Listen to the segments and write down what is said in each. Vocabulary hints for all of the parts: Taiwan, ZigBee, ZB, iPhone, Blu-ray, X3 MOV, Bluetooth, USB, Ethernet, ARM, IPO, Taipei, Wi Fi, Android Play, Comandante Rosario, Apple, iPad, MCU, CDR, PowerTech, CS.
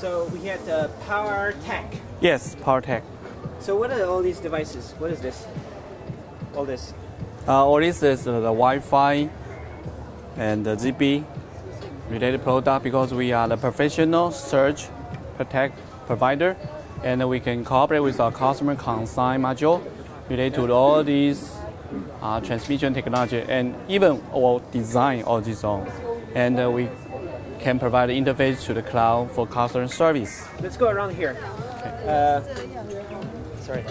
So we had the PowerTech. Yes, PowerTech. So what are all these devices? What is this? All this? All this is the Wi Fi and the ZB related product, because we are the professional search protect provider, and we can cooperate with our customer consign module related to all these transmission technology, and even our design all this on, and we can provide the interface to the cloud for customer service. Let's go around here. Okay. Sorry.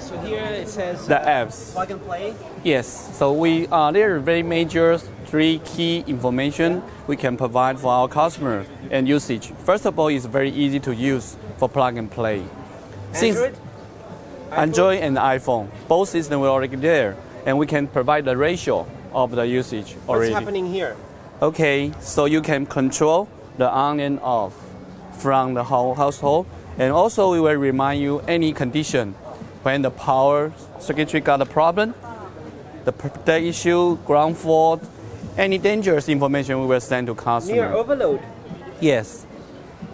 So here it says the apps. Plug and play. Yes. So we there are very major three key information we can provide for our customer and usage. First of all, it's very easy to use for plug and play. Android and iPhone, both systems were already there, and we can provide the ratio of the usage already. What's happening here? Okay, so you can control the on and off from the whole household, and also we will remind you any condition when the power circuitry got a problem, the issue, ground fault, any dangerous information we will send to customer. Near overload. Yes,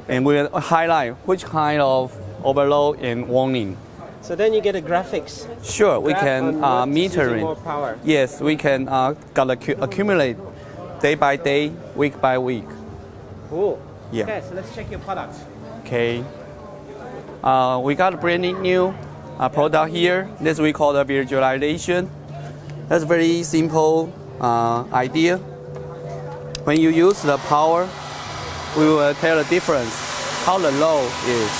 and we will highlight which kind of overload and warning. So then you get a graphics. Sure, we can meter it. More power. Yes, we can accumulate day by day, week by week. Cool. Yeah. Okay, so let's check your products. Okay. We got a brand new product here. This we call the visualization. That's very simple idea. When you use the power, we will tell the difference, how the low is.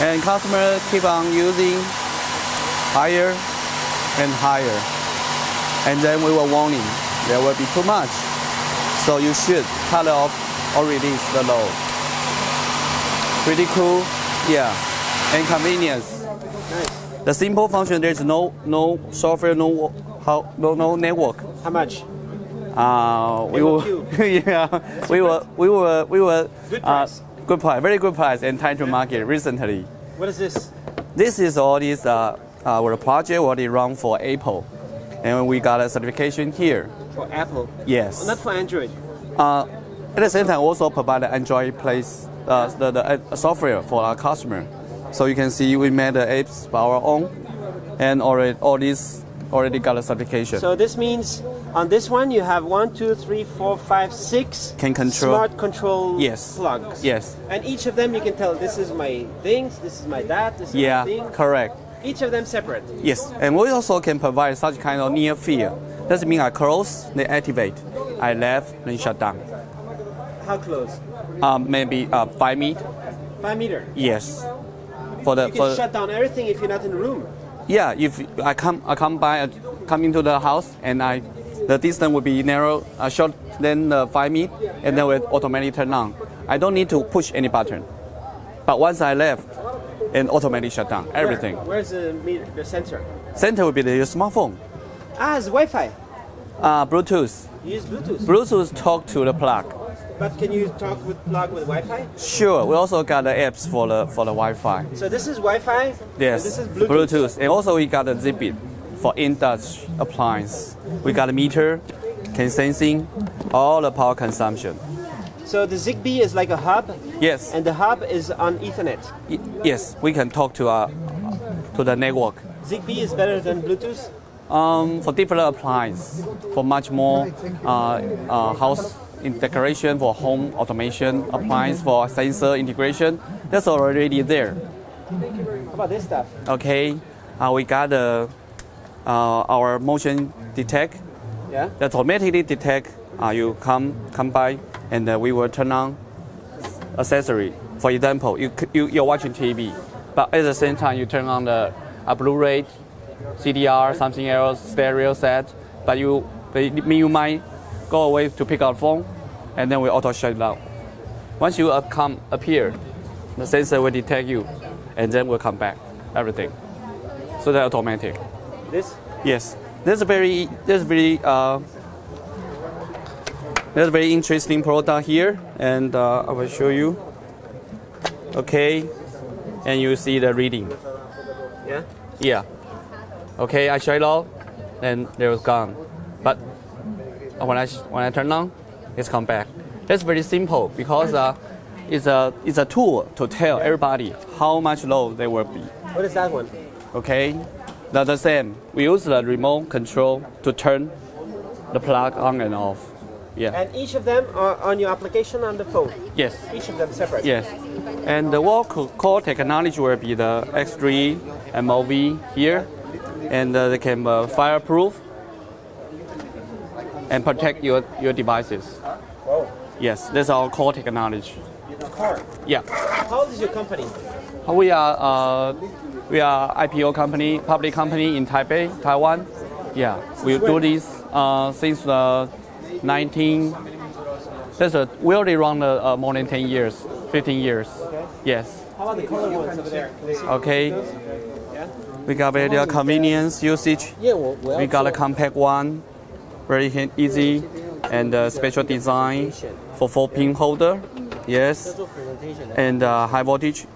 And customers keep on using higher and higher. And then we were warning, there will be too much. So you should cut off or release the load. Pretty cool, yeah, and convenience. Nice. The simple function, there's no software, no network. How much? We were good price, very good price, and time to market recently. What is this? This is all these our project already run for Apple, and we got a certification here. For Apple? Yes. Oh, not for Android. At the same time, also provide the Android Play software for our customer. So you can see we made the apps by our own, and already got a certification. So this means on this one you have 1, 2, 3, 4, 5, 6 can control smart control plugs. Yes. And each of them you can tell this is my things, this is my that, this is my thing. Yeah, correct. Each of them separate. Yes, and we also can provide such kind of near field. That means I close, they activate. I left, then shut down. How close? Maybe 5 meters. 5 meters? Yes. You can shut down everything if you're not in the room. Yeah, if I come into the house and the distance will be narrow, short than 5 meters, and then will automatically turn on. I don't need to push any button. But once I left, and automatically shut down everything. Where's the sensor? Sensor will be your smartphone. Ah, it's Wi Fi. Bluetooth. You use Bluetooth. Bluetooth talk to the plug. But can you talk with plug with Wi-Fi? Sure, we also got the apps for the Wi-Fi. So this is Wi-Fi? Yes. This is Bluetooth. And also we got the ZigBee for in-touch appliance. We got a meter, can sensing, all the power consumption. So the ZigBee is like a hub? Yes. And the hub is on Ethernet? Yes, we can talk to the network. ZigBee is better than Bluetooth? For different appliance, for much more house integration, for home automation, appliance, for sensor integration. That's already there. How about this stuff? Okay, we got our motion detect. Yeah. That automatically detect you come by, and we will turn on accessory. For example, you're watching TV, but at the same time you turn on the Blu-ray, CDR, something else, stereo set, but you might go away to pick up phone, and then we auto shut down. Once you appear, the sensor will detect you, and then we'll come back everything. So that's automatic. This? Yes. There's a very interesting product here, and I will show you. Okay, and you see the reading. Yeah. Yeah. Okay, I shut it off, and there was gone, but when I turn on, it's come back. That's very simple because it's a tool to tell everybody how much load they will be. What is that one? Okay, that's the same. We use the remote control to turn the plug on and off. Yeah. And each of them are on your application on the phone? Yes. Each of them separate? Yes. And the core technology will be the X3 MOV here, and they can be fireproof and protect your devices. Whoa. Yes, that's our core technology. Core? Yeah. How old is your company? We are IPO company, public company in Taipei, Taiwan. Yeah, we do this since the we already run more than 10 years, 15 years. Okay. Yes. How about the color ones over there? Okay. Yeah. We got very convenience usage. Yeah, we got a compact one, very easy, and special design for 4-pin holder. Yes. And high voltage.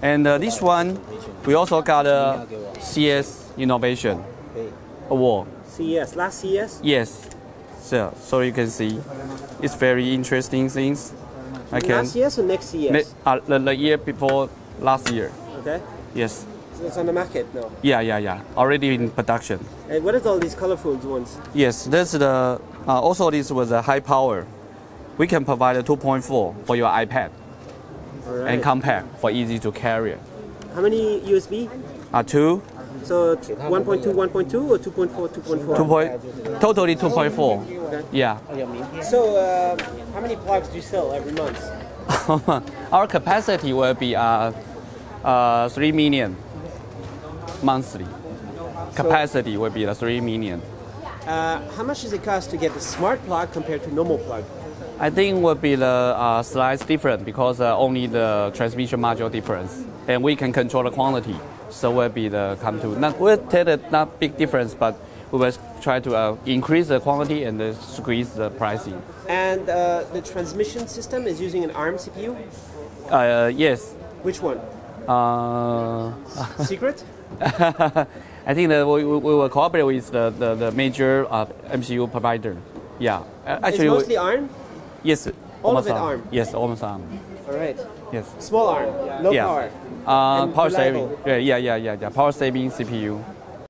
And this one, we also got a CS Innovation Award. CS, last CS? Yes. So you can see, it's very interesting things. Last CS or next CS? The year before last year. Okay. Yes. So it's on the market now? Yeah. Already in production. And what is all these colorful ones? Yes, also this was a high power. We can provide a 2.4 for your iPad. Right. And compact for easy to carry. How many USB? 2. So 1.2, 1.2 or 2.4, 2.4? Totally 2.4. Okay. Yeah. So how many plugs do you sell every month? Our capacity will be 3 million monthly. Capacity will be 3 million. How much does it cost to get the smart plug compared to normal plug? I think will be the slides different because only the transmission module difference, and we can control the quantity. So will be the come to we'll tell it not big difference, but we will try to increase the quantity and squeeze the pricing. And the transmission system is using an ARM CPU. Yes. Which one? Secret. I think that we will cooperate with the major MCU provider. Yeah. Actually, it's mostly ARM. Yes, all of it ARM. Yes, almost ARM. All right. Yes. Small ARM, low power. Power saving. Yeah. Power saving CPU.